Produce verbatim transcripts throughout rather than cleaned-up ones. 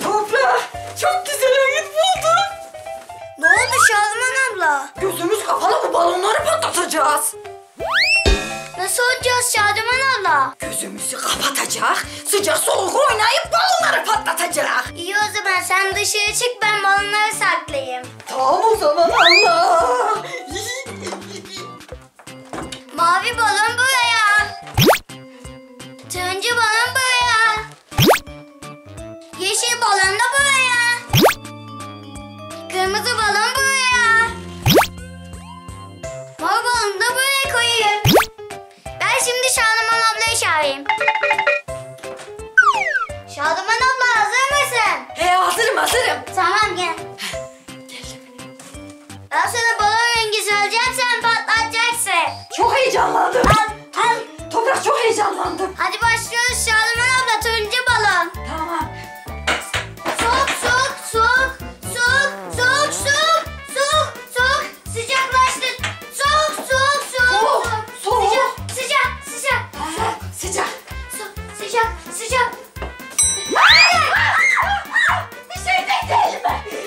Abla, çok güzel oyun buldum. Ne oldu Şaduman abla? Gözümüz kapalı bu balonları patlatacağız. Nasıl olacağız Şaduman abla? Gözümüzü kapatacak, sıcak soğuk oynayıp balonları patlatacak. İyi o zaman sen dışarı çık, ben balonları saklayayım. Tamam o zaman abla. Mavi balon buraya. Turuncu balon buraya. Yeşil balon da buraya. Kırmızı balon buraya. Mor balonu da buraya koyayım. Ben şimdi Şaduman ablayı çağırayım. Şaduman abla hazır mısın? He hazırım hazırım. Tamam gel. Gel. Ben sana balon rengi söyleyeceğim, sen patlatacaksın. Çok heyecanlandım. Al, al. Toprak çok heyecanlandım. Hadi başlıyoruz Şaduman abla, turuncu balon. Tamam. Soğuk soğuk soğuk soğuk soğuk soğuk soğuk soğuk sıcaklaştı. Soğuk soğuk soğuk soğuk sıcak sıcak sıcak sıcak sıcak sıcak. Bir şey değil mi?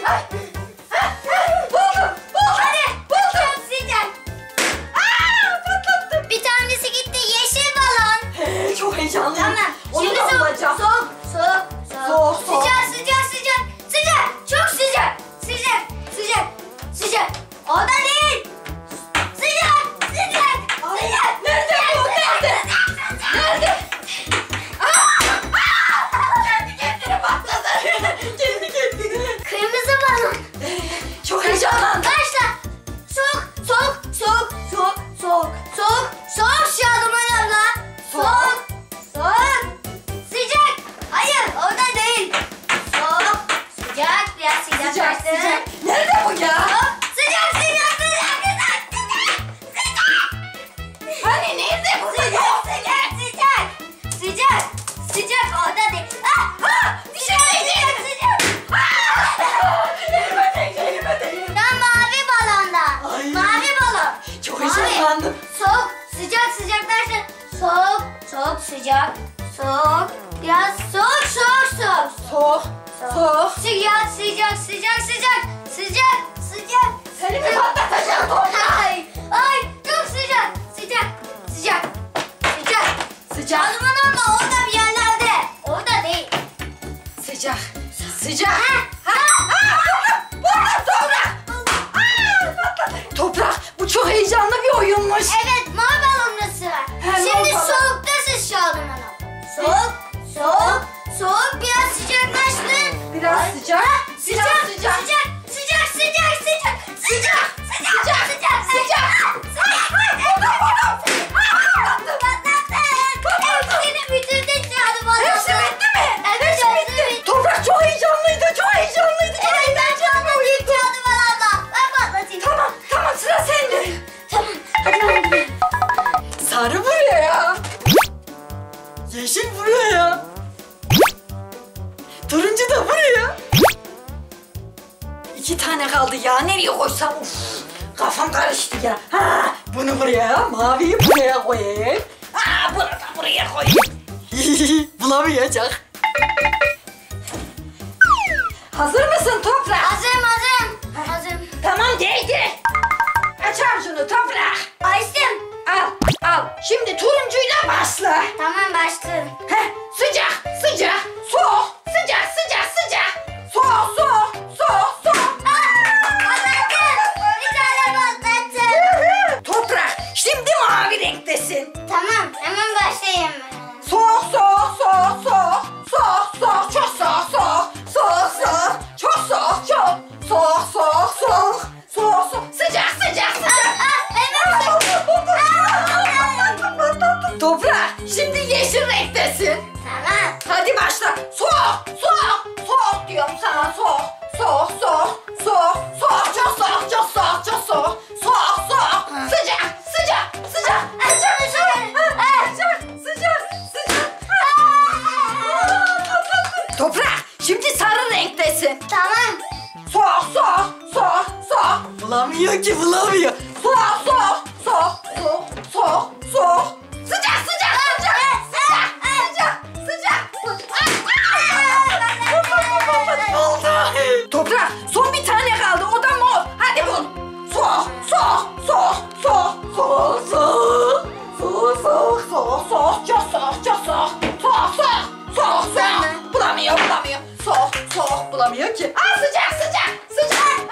Sıcak, soğuk, biraz soğuk, soğuk, soğuk, soğuk, soğuk, sıcak, sıcak, sıcak, sıcak, sıcak, sıcak. Seni mi patlatacağım orada? Ay, ay, çok sıcak, sıcak, sıcak, sıcak, sıcak. Şaduman abla orada bir yerlerde, orada değil. Sıcak, sıcak. Ha, ha, ha, ha, toprak. Patladı. Toprak, bu çok heyecanlı bir oyunmuş. Evet, mor balonlu sıra. Şimdi soğukta. Şaduman abla. Soğuk, soğuk, soğuk, biraz sıcaklaştı. Biraz sıcak, sıcak, sıcak, sıcak, sıcak, sıcak, sıcak, sıcak, sıcak, sıcak, sıcak. Yeşil buraya. Turuncu da buraya. İki tane kaldı ya. Nereye koysam? Uf, kafam karıştı ya. Ha, bunu buraya, maviyi buraya koyayım. Aa, bunu da buraya koyayım. Bulamayacak. Hazır mısın Toprak? Hazırım hazırım. Ha. Hazırım. Tamam gel gel. Açar şunu Toprak. Açtım. Al, al. Şimdi turuncuyla başla. Tamam, başladım. Heh, sıcak, sıcak, soğuk, sıcak, sıcak, sıcak, soğuk, soğuk, soğuk, soğuk. Aaa, patlattın. Bir tane patlattın. Toprak, şimdi mavi renktesin. Tamam, hemen başlayayım. Soğuk, soğuk, soğuk, soğuk, soğuk, soğuk, çok soğuk, soğuk, soğuk, soğuk, çok soğuk, çok, soğuk, soğuk, soğuk, soğuk, soğuk, sıcak, sıcak, sıcak. Toprak, şimdi yeşil renktesin. Tamam. Hadi başla. Soğuk, soğuk, soğuk diyorum sana. Soğuk, soğuk, soğuk, soğuk, soğuk, çok soğuk, çok soğuk, çok soğuk, soğuk, soğuk, sıcak, sıcak, sıcak, sıcak, sıcak, sıcak, sıcak. Toprak, şimdi sarı renktesin. Tamam. Soğuk, soğuk, soğuk, soğuk. Bulamıyor ki, bulamıyor. Soğuk, soğuk, soğuk, soğuk, soğuk, soğuk. Sıcak, sıcak, sıcak. soğuk soğuk bulamıyor ki. Aa, sıcak sıcak sıcak.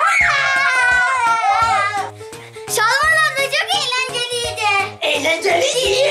Şaduman abla çok eğlenceliydi. Eğlenceliydi.